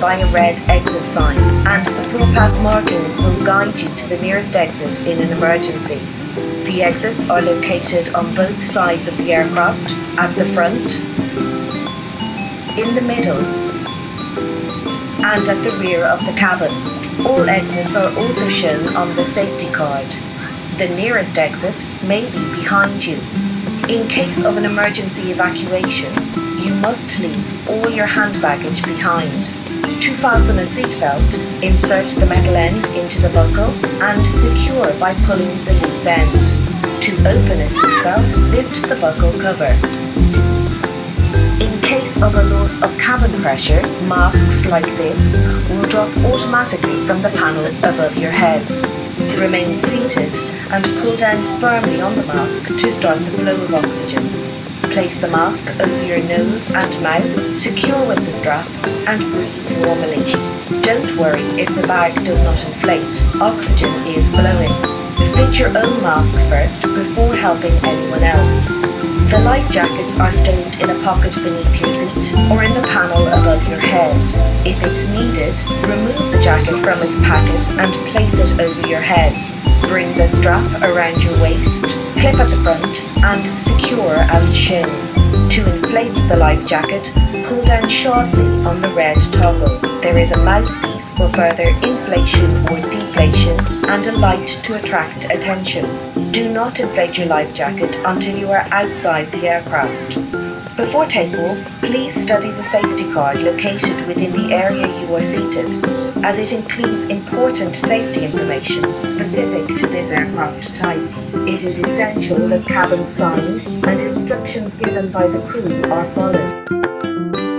by a red exit sign, and the footpath markings will guide you to the nearest exit in an emergency. The exits are located on both sides of the aircraft, at the front, in the middle, and at the rear of the cabin. All exits are also shown on the safety card. The nearest exit may be behind you. In case of an emergency evacuation, you must leave all your hand baggage behind. To fasten a seatbelt, insert the metal end into the buckle and secure by pulling the loose end. To open a seatbelt, lift the buckle cover. In case of a loss of cabin pressure, masks like this will drop automatically from the panel above your head. Remain seated and pull down firmly on the mask to start the flow of oxygen. Place the mask over your nose and mouth, secure with the strap, and breathe normally. Don't worry if the bag does not inflate, oxygen is flowing. Fit your own mask first before helping anyone else. The life jackets are stowed in a pocket beneath your seat or in the panel above your head. If it's needed, remove the jacket from its packet and place it over your head. Bring the strap around your waist, clip at the front, and secure as shown. To inflate the life jacket, pull down sharply on the red toggle. There is a mouthpiece for further inflation or deflation and a light to attract attention. Do not inflate your life jacket until you are outside the aircraft. Before takeoff, please study the safety card located within the area you are seated, as it includes important safety information specific to this aircraft type. It is essential that cabin signs and instructions given by the crew are followed.